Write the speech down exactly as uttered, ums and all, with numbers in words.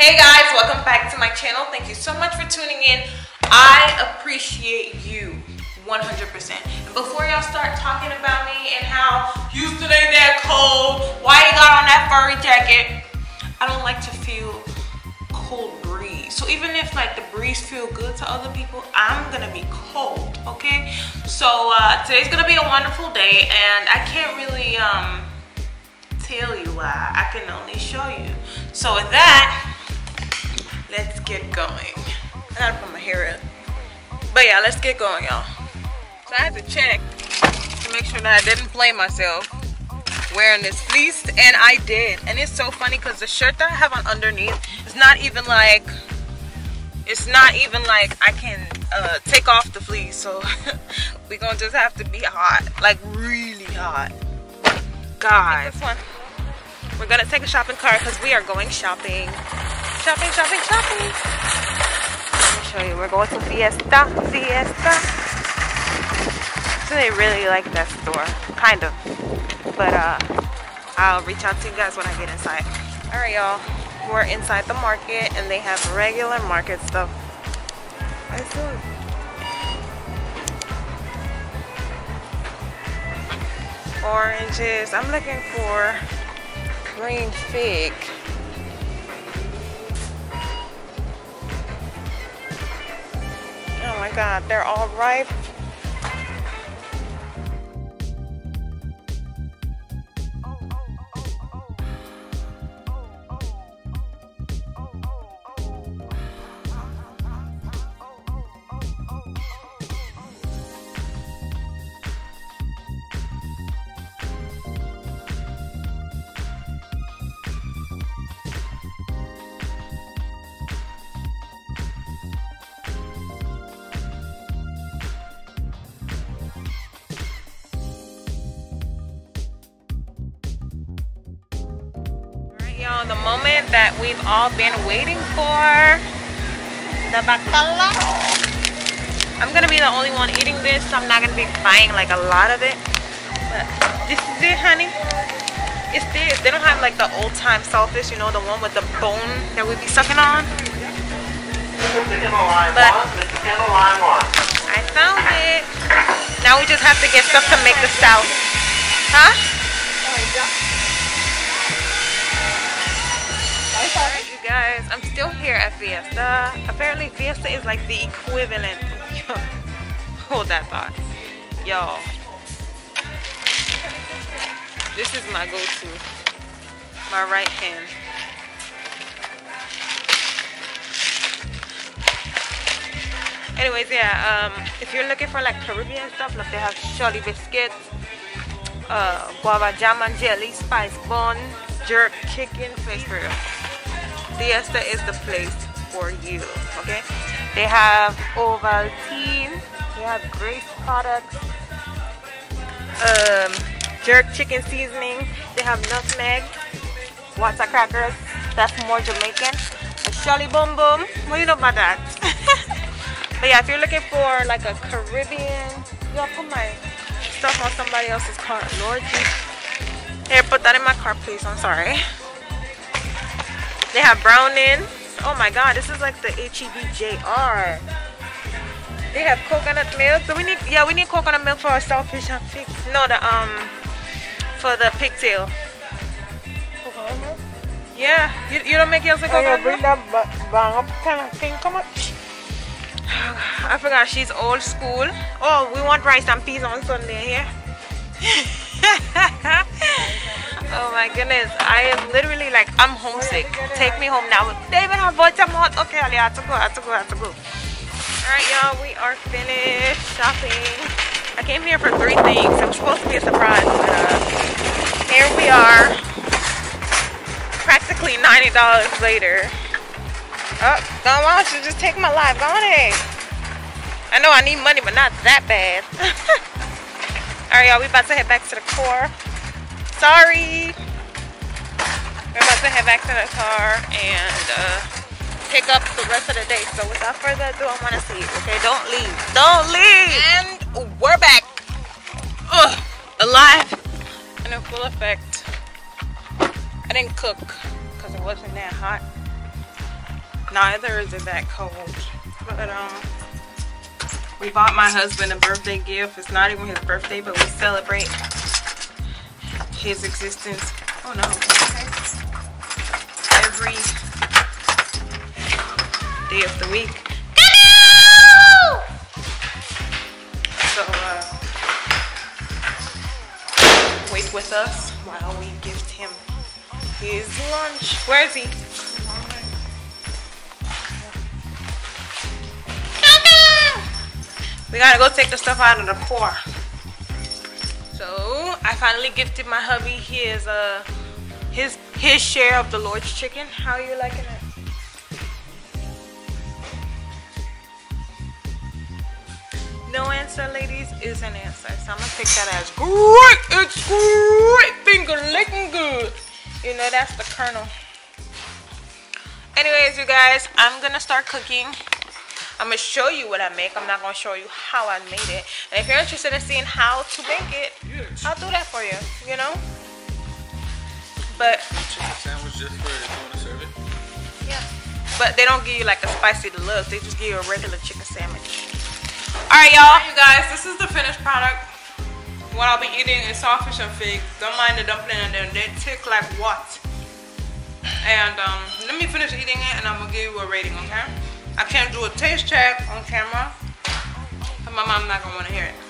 Hey guys, welcome back to my channel. Thank you so much for tuning in. I appreciate you one hundred percent. And before y'all start talking about me and how Houston ain't that cold, why you got on that furry jacket, I don't like to feel cold breeze. So even if like the breeze feel good to other people, I'm gonna be cold, okay? So uh, today's gonna be a wonderful day and I can't really um, tell you why, I can only show you. So with that, let's get going. I gotta put my hair up. But yeah, let's get going, y'all. So I had to check to make sure that I didn't blame myself wearing this fleece, and I did. And it's so funny because the shirt that I have on underneath is not even like, it's not even like I can uh, take off the fleece. So we're gonna just have to be hot, like really hot. Guys, this one. We're gonna take a shopping cart because we are going shopping. Shopping, shopping, shopping. Let me show you. We're going to Fiesta, Fiesta. So they really like that store, kind of. But uh, I'll reach out to you guys when I get inside. All right, y'all. We're inside the market, and they have regular market stuff. I see oranges. I'm looking for green fig. Oh my God, they're all ripe. The moment that we've all been waiting for, the bacala. I'm gonna be the only one eating this, so I'm not gonna be buying like a lot of it. But this is it, honey. It's this. They don't have like the old time saltfish, you know, the one with the bone that we'd be sucking on. But I found it. Now we just have to get stuff to make the salad, huh? Alright you guys, I'm still here at Fiesta. Apparently Fiesta is like the equivalent. Yo, hold that thought. Y'all, this is my go-to. My right hand. Anyways, yeah, um, if you're looking for like Caribbean stuff, like they have Shelly biscuits, uh, guava jam and jelly, spice bun, jerk chicken, face for real. Fiesta is the place for you, okay? They have Ovaltine, they have Grace products, um, jerk chicken seasoning, they have nutmeg, water crackers, that's more Jamaican, and Shelly Boom Boom, what do you know about that? But yeah, if you're looking for like a Caribbean, y'all put my stuff on somebody else's car, Lord Jesus. Here, put that in my car, please, I'm sorry. They have browning. Oh my God, this is like the H E B J R. They have coconut milk. Do we need? Yeah, we need coconut milk for our saltfish and figs. No, the um, for the pigtail. Coconut milk? Yeah. You, you don't make yours with coconut milk? Bring that bang up kind of thing. Come on. I forgot she's old school. Oh, we want rice and peas on Sunday here. Yeah? Oh my goodness, I am literally like, I'm homesick. Take me home now. David, I bought some hot. Okay, I have to go, I have to go, I have to go. Alright y'all, we are finished shopping. I came here for three things. It was supposed to be a surprise, but uh, here we are. Practically ninety dollars later. Oh, go on, she'll just take my life. Go on ahead. I know I need money, but not that bad. Alright y'all, we about to head back to the core. Sorry, we're about to head back to the car and uh, pick up the rest of the day. So without further ado, I want to see you. Okay, don't leave, don't leave. And we're back, ugh, alive and in full effect. I didn't cook because it wasn't that hot. Neither is it that cold. But um, we bought my husband a birthday gift. It's not even his birthday, but we celebrate his existence. Oh no. Okay. Every day of the week. Hello! So uh, wait with us while we gift him his lunch. Where is he? We gotta go take the stuff out of the car. So I finally gifted my hubby his uh his his share of the Lord's chicken. How are you liking it? No answer, ladies, is an answer. So I'm gonna take that as great. It's great, finger licking good. You know that's the kernel. Anyways, you guys, I'm gonna start cooking. I'm going to show you what I make. I'm not going to show you how I made it. And if you're interested in seeing how to make it, yes. I'll do that for you, you know? But... chicken sandwich just for if you want to serve it? Yeah. But they don't give you like a spicy deluxe. They just give you a regular chicken sandwich. Alright, y'all. You guys, this is the finished product. What I'll be eating is saltfish and figs. Don't mind the dumpling and them. They tick like what? And um, let me finish eating it and I'm going to give you a rating, okay? I can't do a taste check on camera, and my mom's not gonna wanna hear it.